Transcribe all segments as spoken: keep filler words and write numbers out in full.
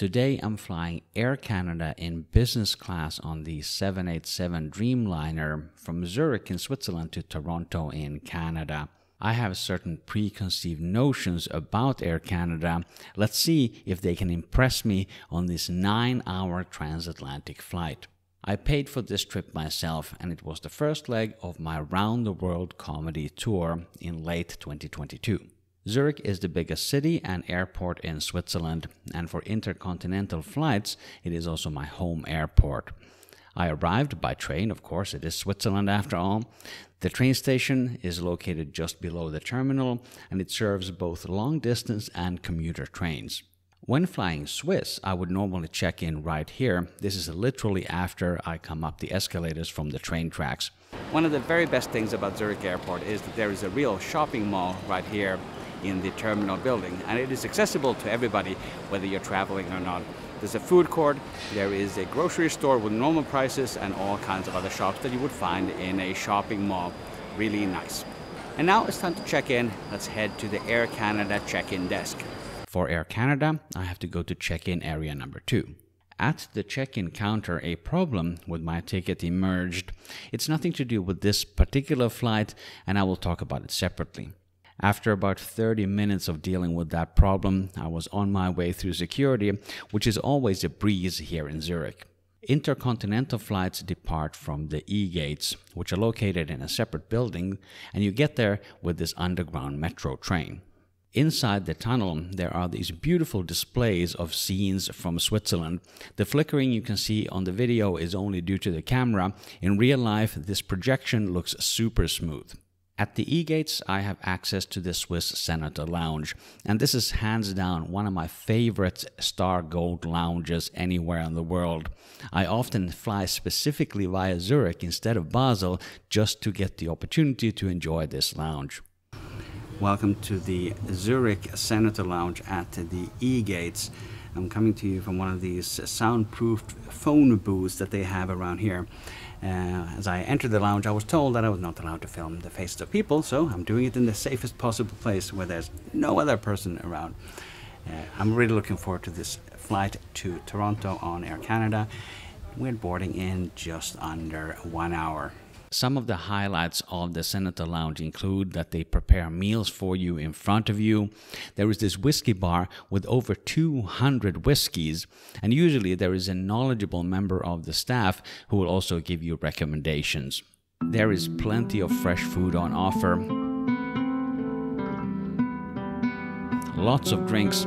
Today I'm flying Air Canada in business class on the seven eighty-seven Dreamliner from Zurich in Switzerland to Toronto in Canada. I have certain preconceived notions about Air Canada. Let's see if they can impress me on this nine hour transatlantic flight. I paid for this trip myself, and it was the first leg of my round the world comedy tour in late twenty twenty-two. Zurich is the biggest city and airport in Switzerland, and for intercontinental flights it is also my home airport. I arrived by train, of course, it is Switzerland after all. The train station is located just below the terminal, and it serves both long distance and commuter trains. When flying Swiss, I would normally check in right here. This is literally after I come up the escalators from the train tracks. One of the very best things about Zurich Airport is that there is a real shopping mall right here in the terminal building, and it is accessible to everybody whether you're traveling or not. There's a food court, there is a grocery store with normal prices and all kinds of other shops that you would find in a shopping mall. Really nice. And now it's time to check in. Let's head to the Air Canada check-in desk. For Air Canada, I have to go to check-in area number two. At the check-in counter, a problem with my ticket emerged. It's nothing to do with this particular flight, and I will talk about it separately. After about thirty minutes of dealing with that problem, I was on my way through security, which is always a breeze here in Zurich. Intercontinental flights depart from the E-gates, which are located in a separate building, and you get there with this underground metro train. Inside the tunnel, there are these beautiful displays of scenes from Switzerland. The flickering you can see on the video is only due to the camera. In real life, this projection looks super smooth. At the E-gates, I have access to the Swiss Senator Lounge, and this is hands down one of my favorite Star Gold lounges anywhere in the world. I often fly specifically via Zurich instead of Basel just to get the opportunity to enjoy this lounge. Welcome to the Zurich Senator Lounge at the E-gates. I'm coming to you from one of these soundproofed phone booths that they have around here. Uh, as I entered the lounge, I was told that I was not allowed to film the faces of people, so I'm doing it in the safest possible place where there's no other person around. Uh, I'm really looking forward to this flight to Toronto on Air Canada. We're boarding in just under one hour. Some of the highlights of the Senator Lounge include that they prepare meals for you in front of you. There is this whiskey bar with over two hundred whiskeys, and usually there is a knowledgeable member of the staff who will also give you recommendations. There is plenty of fresh food on offer, lots of drinks,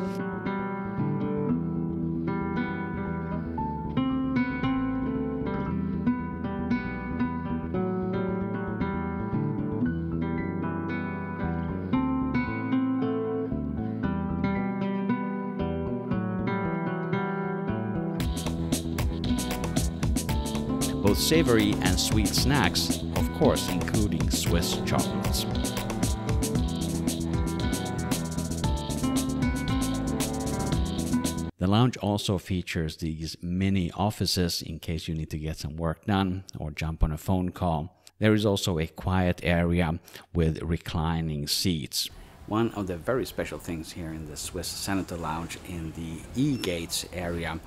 both savory and sweet snacks, of course, including Swiss chocolates. The lounge also features these mini offices in case you need to get some work done or jump on a phone call. There is also a quiet area with reclining seats. One of the very special things here in the Swiss Senator Lounge in the E-gates area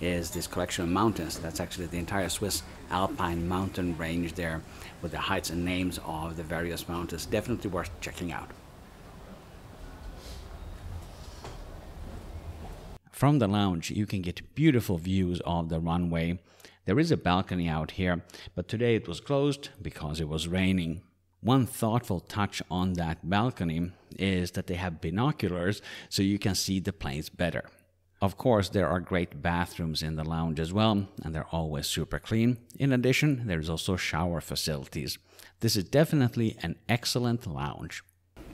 is this collection of mountains. That's actually the entire Swiss Alpine mountain range there, with the heights and names of the various mountains. Definitely worth checking out. From the lounge, you can get beautiful views of the runway. There is a balcony out here, but today it was closed because it was raining. One thoughtful touch on that balcony is that they have binoculars so you can see the planes better. Of course, there are great bathrooms in the lounge as well, and they're always super clean. In addition, there's also shower facilities. This is definitely an excellent lounge.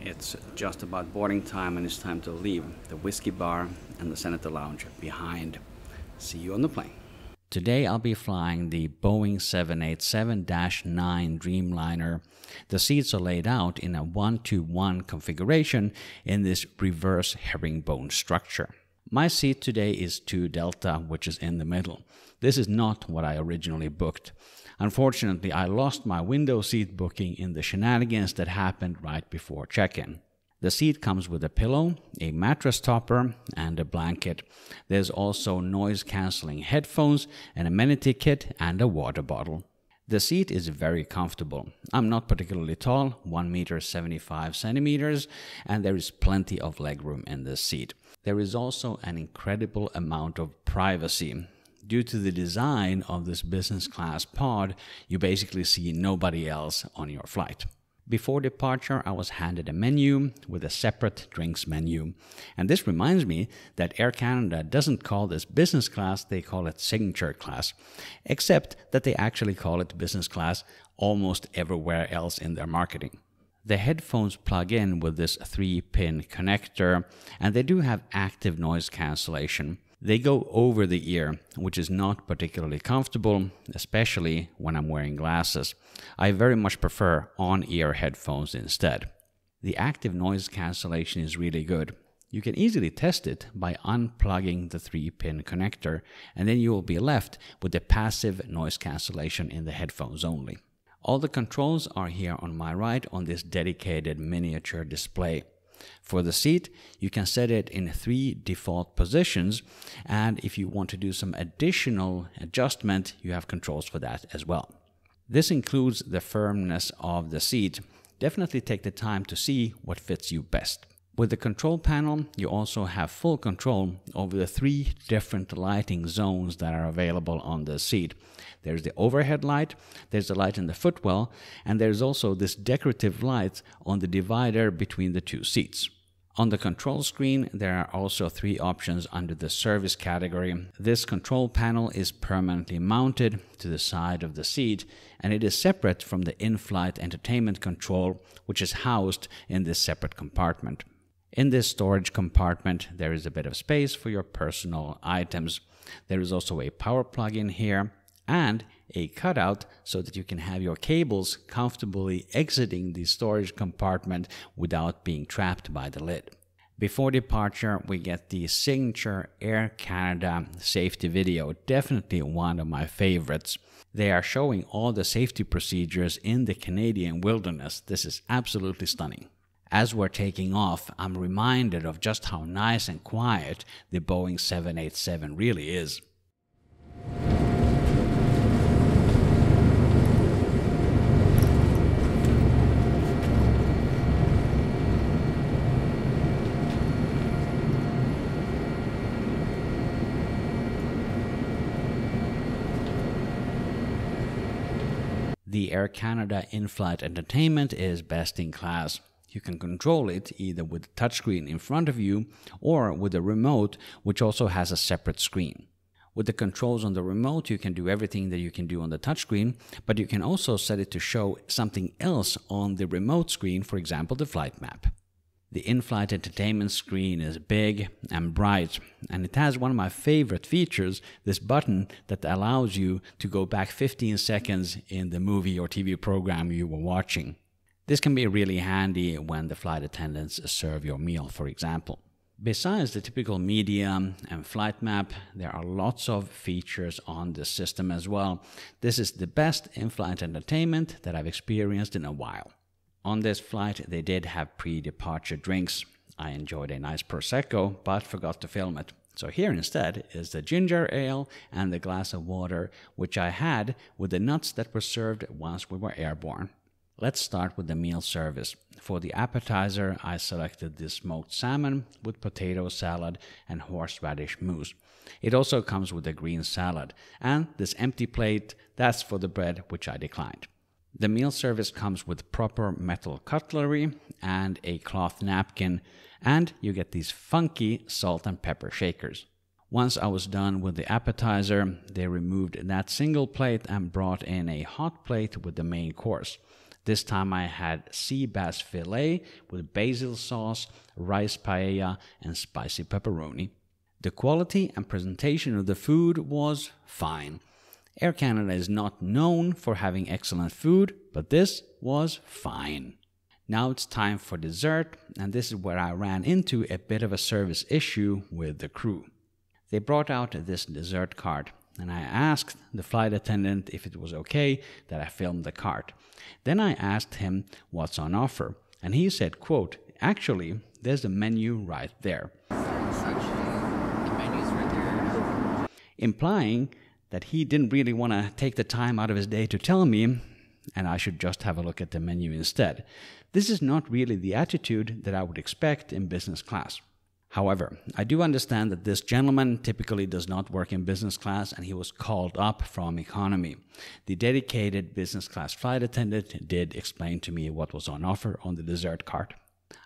It's just about boarding time, and it's time to leave the whiskey bar and the Senator Lounge behind. See you on the plane. Today I'll be flying the Boeing seven eighty-seven dash nine Dreamliner. The seats are laid out in a one to one configuration in this reverse herringbone structure. My seat today is two delta, which is in the middle. This is not what I originally booked. Unfortunately, I lost my window seat booking in the shenanigans that happened right before check-in. The seat comes with a pillow, a mattress topper, and a blanket. There's also noise-canceling headphones, an amenity kit, and a water bottle. The seat is very comfortable. I'm not particularly tall, one meter seventy-five centimeters, and there is plenty of legroom in this seat. There is also an incredible amount of privacy. Due to the design of this business class pod, you basically see nobody else on your flight. Before departure, I was handed a menu with a separate drinks menu. And this reminds me that Air Canada doesn't call this business class, they call it signature class. Except that they actually call it business class almost everywhere else in their marketing. The headphones plug in with this three-pin connector, and they do have active noise cancellation. They go over the ear, which is not particularly comfortable, especially when I'm wearing glasses. I very much prefer on-ear headphones instead. The active noise cancellation is really good. You can easily test it by unplugging the three-pin connector, and then you will be left with the passive noise cancellation in the headphones only. All the controls are here on my right on this dedicated miniature display. For the seat, you can set it in three default positions, and if you want to do some additional adjustment, you have controls for that as well. This includes the firmness of the seat. Definitely take the time to see what fits you best. With the control panel, you also have full control over the three different lighting zones that are available on the seat. There's the overhead light, there's the light in the footwell, and there's also this decorative light on the divider between the two seats. On the control screen, there are also three options under the service category. This control panel is permanently mounted to the side of the seat, and it is separate from the in-flight entertainment control, which is housed in this separate compartment. In this storage compartment, there is a bit of space for your personal items. There is also a power plug in here and a cutout so that you can have your cables comfortably exiting the storage compartment without being trapped by the lid. Before departure, we get the signature Air Canada safety video, definitely one of my favorites. They are showing all the safety procedures in the Canadian wilderness. This is absolutely stunning. As we're taking off, I'm reminded of just how nice and quiet the Boeing seven eighty-seven really is. The Air Canada in-flight entertainment is best in class. You can control it either with the touchscreen in front of you or with a remote, which also has a separate screen. With the controls on the remote, you can do everything that you can do on the touchscreen, but you can also set it to show something else on the remote screen, for example, the flight map. The in-flight entertainment screen is big and bright, and it has one of my favorite features, this button that allows you to go back fifteen seconds in the movie or T V program you were watching. This can be really handy when the flight attendants serve your meal, for example. Besides the typical media and flight map, there are lots of features on this system as well. This is the best in-flight entertainment that I've experienced in a while. On this flight, they did have pre-departure drinks. I enjoyed a nice Prosecco, but forgot to film it. So here instead is the ginger ale and the glass of water, which I had with the nuts that were served once we were airborne. Let's start with the meal service. For the appetizer, I selected the smoked salmon with potato salad and horseradish mousse. It also comes with a green salad. And this empty plate, that's for the bread, which I declined. The meal service comes with proper metal cutlery and a cloth napkin. And you get these funky salt and pepper shakers. Once I was done with the appetizer, they removed that single plate and brought in a hot plate with the main course. This time I had sea bass fillet with basil sauce, rice paella, and spicy pepperoni. The quality and presentation of the food was fine. Air Canada is not known for having excellent food, but this was fine. Now it's time for dessert, and this is where I ran into a bit of a service issue with the crew. They brought out this dessert cart, and I asked the flight attendant if it was okay that I filmed the cart. Then I asked him what's on offer, and he said, quote, Actually, there's a menu right there. The menu's right there. Implying that he didn't really want to take the time out of his day to tell me, and I should just have a look at the menu instead. This is not really the attitude that I would expect in business class. However, I do understand that this gentleman typically does not work in business class, and he was called up from economy. The dedicated business class flight attendant did explain to me what was on offer on the dessert cart.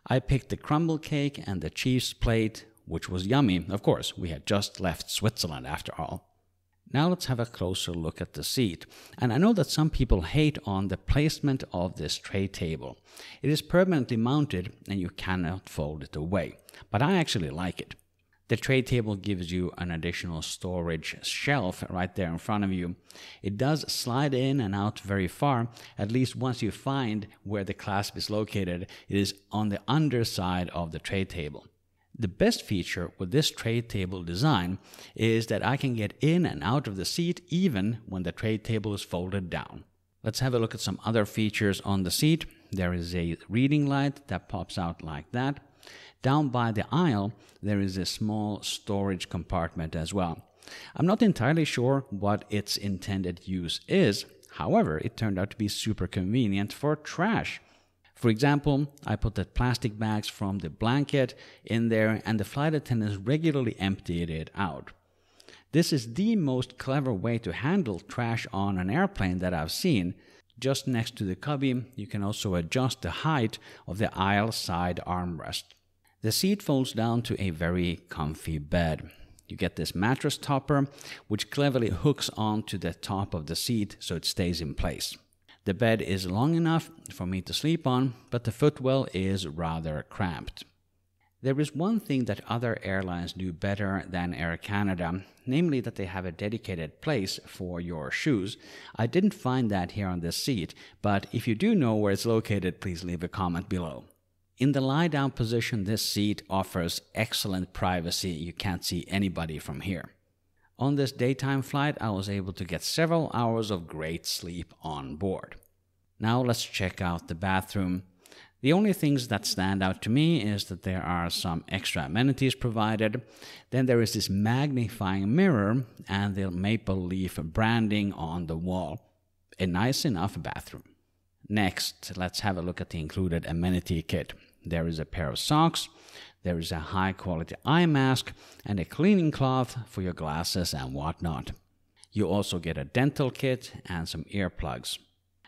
I picked the crumble cake and the cheese plate, which was yummy. Of course, we had just left Switzerland after all. Now let's have a closer look at the seat. And I know that some people hate on the placement of this tray table. It is permanently mounted and you cannot fold it away. But I actually like it. The tray table gives you an additional storage shelf right there in front of you. It does slide in and out very far, at least once you find where the clasp is located. It is on the underside of the tray table. The best feature with this tray table design is that I can get in and out of the seat even when the tray table is folded down. Let's have a look at some other features on the seat. There is a reading light that pops out like that. Down by the aisle, there is a small storage compartment as well. I'm not entirely sure what its intended use is. However, it turned out to be super convenient for trash. For example, I put the plastic bags from the blanket in there, and the flight attendants regularly emptied it out. This is the most clever way to handle trash on an airplane that I've seen. Just next to the cubby, you can also adjust the height of the aisle side armrest. The seat folds down to a very comfy bed. You get this mattress topper, which cleverly hooks onto the top of the seat so it stays in place. The bed is long enough for me to sleep on, but the footwell is rather cramped. There is one thing that other airlines do better than Air Canada, namely that they have a dedicated place for your shoes. I didn't find that here on this seat, but if you do know where it's located, please leave a comment below. In the lie-down position, this seat offers excellent privacy. You can't see anybody from here. On this daytime flight, I was able to get several hours of great sleep on board. Now let's check out the bathroom. The only things that stand out to me is that there are some extra amenities provided. Then there is this magnifying mirror and the maple leaf branding on the wall. A nice enough bathroom. Next, let's have a look at the included amenity kit. There is a pair of socks. There is a high-quality eye mask and a cleaning cloth for your glasses and whatnot. You also get a dental kit and some earplugs.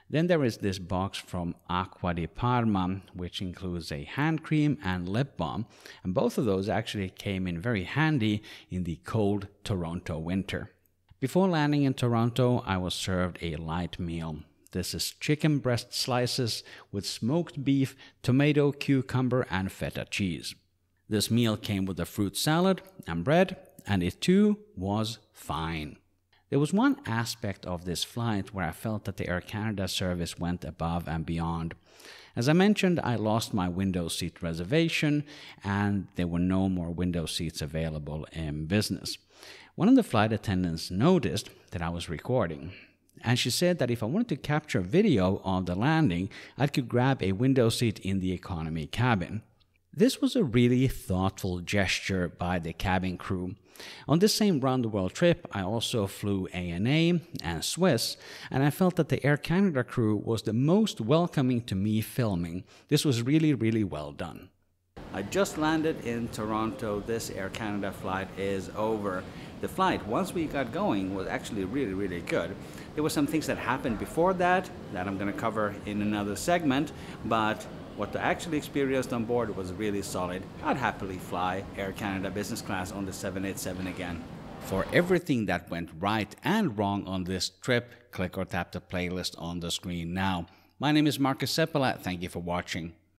Then there is this box from Acqua di Parma, which includes a hand cream and lip balm. And both of those actually came in very handy in the cold Toronto winter. Before landing in Toronto, I was served a light meal. This is chicken breast slices with smoked beef, tomato, cucumber, and feta cheese. This meal came with a fruit salad and bread, and it too was fine. There was one aspect of this flight where I felt that the Air Canada service went above and beyond. As I mentioned, I lost my window seat reservation, and there were no more window seats available in business. One of the flight attendants noticed that I was recording, and she said that if I wanted to capture video of the landing, I could grab a window seat in the economy cabin. This was a really thoughtful gesture by the cabin crew. On this same round-the-world trip, I also flew A N A and Swiss, and I felt that the Air Canada crew was the most welcoming to me filming. This was really, really well done. I just landed in Toronto. This Air Canada flight is over. The flight, once we got going, was actually really, really good. There were some things that happened before that that I'm going to cover in another segment, but what I actually experienced on board was really solid. I'd happily fly Air Canada business class on the seven eighty-seven again. For everything that went right and wrong on this trip, click or tap the playlist on the screen now. My name is Markus Seppälä. Thank you for watching.